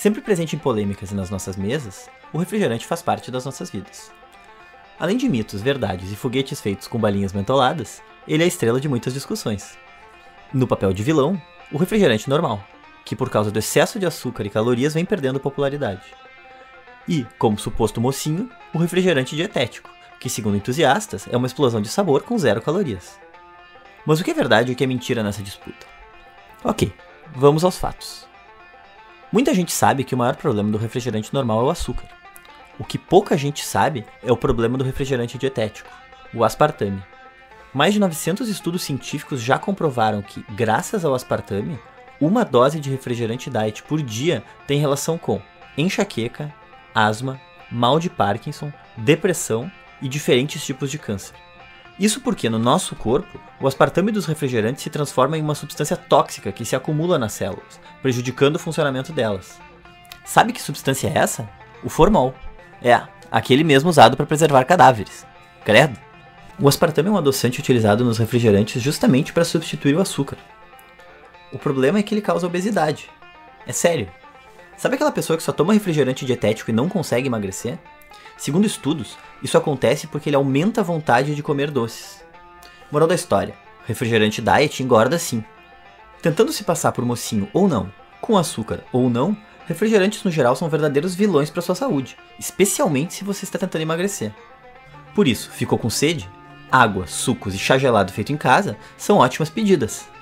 Sempre presente em polêmicas e nas nossas mesas, o refrigerante faz parte das nossas vidas. Além de mitos, verdades e foguetes feitos com balinhas mentoladas, ele é a estrela de muitas discussões. No papel de vilão, o refrigerante normal, que por causa do excesso de açúcar e calorias vem perdendo popularidade. E, como suposto mocinho, o refrigerante dietético, que segundo entusiastas é uma explosão de sabor com zero calorias. Mas o que é verdade e o que é mentira nessa disputa? Ok, vamos aos fatos. Muita gente sabe que o maior problema do refrigerante normal é o açúcar. O que pouca gente sabe é o problema do refrigerante dietético, o aspartame. Mais de 900 estudos científicos já comprovaram que, graças ao aspartame, uma dose de refrigerante diet por dia tem relação com enxaqueca, asma, mal de Parkinson, depressão e diferentes tipos de câncer. Isso porque no nosso corpo, o aspartame dos refrigerantes se transforma em uma substância tóxica que se acumula nas células, prejudicando o funcionamento delas. Sabe que substância é essa? O formol. É, aquele mesmo usado para preservar cadáveres. Credo! O aspartame é um adoçante utilizado nos refrigerantes justamente para substituir o açúcar. O problema é que ele causa obesidade. É sério. Sabe aquela pessoa que só toma refrigerante dietético e não consegue emagrecer? Segundo estudos, isso acontece porque ele aumenta a vontade de comer doces. Moral da história, refrigerante diet engorda sim. Tentando se passar por mocinho ou não, com açúcar ou não, refrigerantes no geral são verdadeiros vilões para sua saúde, especialmente se você está tentando emagrecer. Por isso, ficou com sede? Água, sucos e chá gelado feito em casa são ótimas pedidas.